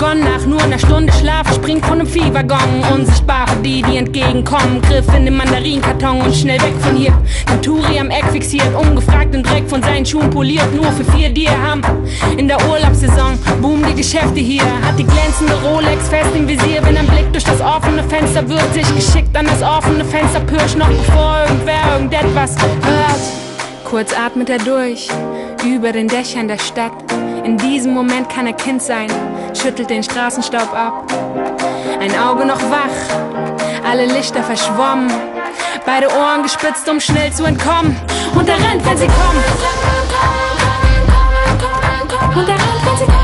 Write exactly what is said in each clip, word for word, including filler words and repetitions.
Paragon. Nach nur einer Stunde Schlaf springt von einem Viehwaggon. Unsichtbar für die, die entgegenkommen. Griff in den Mandarinkarton und schnell weg von hier. Den Turi am Eck fixiert, ungefragt den Dreck von seinen Schuhen poliert. Nur für vier Dirham in der Urlaubssaison boomen die Geschäfte hier. Hat die glänzende Rolex fest im Visier. Wenn ein Blick durch das offene Fenster wird, sich geschickt an das offene Fenster pirscht. Noch bevor irgendwer irgendetwas hört. Kurz atmet er durch, über den Dächern der Stadt. In diesem Moment kann er Kind sein, schüttelt den Straßenstaub ab. Ein Auge noch wach, alle Lichter verschwommen. Beide Ohren gespitzt, um schnell zu entkommen. Und er rennt, wenn sie kommen. Und er rennt, wenn sie kommen. Und er rennt, wenn sie kommen.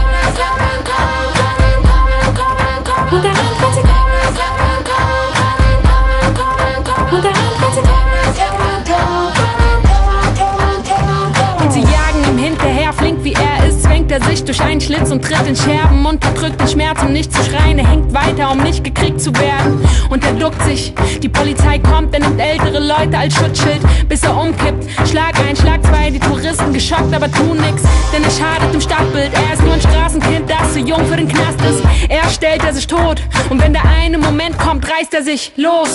Sich durch einen Schlitz und tritt in Scherben, unterdrückt den Schmerz, um nicht zu schreien. Er hinkt weiter, um nicht gekriegt zu werden. Und er duckt sich, die Polizei kommt, er nimmt ältere Leute als Schutzschild, bis er umkippt. Schlag ein, Schlag zwei, die Touristen geschockt, aber tun nix, denn er schadet dem Stadtbild. Er ist nur ein Straßenkind, das zu jung für den Knast ist. Er stellt er sich tot, und wenn der eine Moment kommt, reißt er sich los.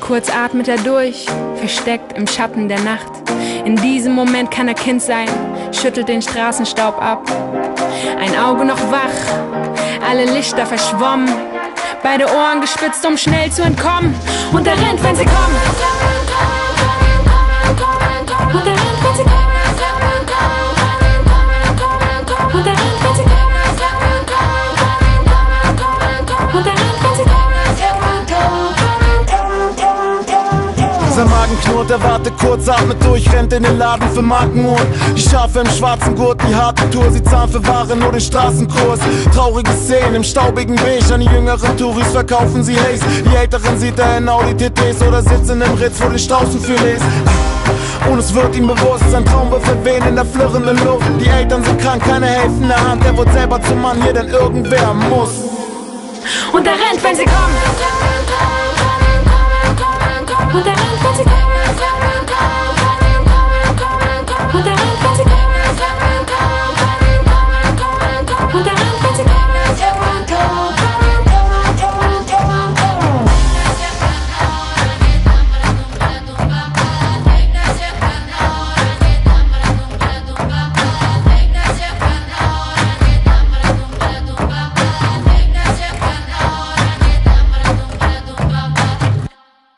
Kurz atmet er durch, versteckt im Schatten der Nacht. In diesem Moment kann er Kind sein, schüttelt den Straßenstaub ab. Ein Auge noch wach, alle Lichter verschwommen. Beide Ohren gespitzt, um schnell zu entkommen. Und er rennt, wenn sie kommen. Und er rennt, wenn sie kommen. Und er rennt, wenn sie kommen. Sein Magen knurrt, er wartet kurz, atmet durch, rennt in den Laden für Markenuhren. Die Schafe im schwarzen Gurt, die harte Tour, sie zahlen für Ware nur den Straßenkurs. Traurige Szenen im staubigen Beige, an die jüngeren Touris verkaufen sie Haze. Die Älteren sieht er in Audi T Ts oder sitzen im Ritz, wo die Straußenfilets. Und es wird ihm bewusst, sein Traum wird verwehen in der flirrenden Luft. Die Eltern sind krank, keine helfende Hand, er wird selber zum Mann hier, denn irgendwer muss. Und er rennt, wenn sie kommen. Und er rennt, wenn sie kommen.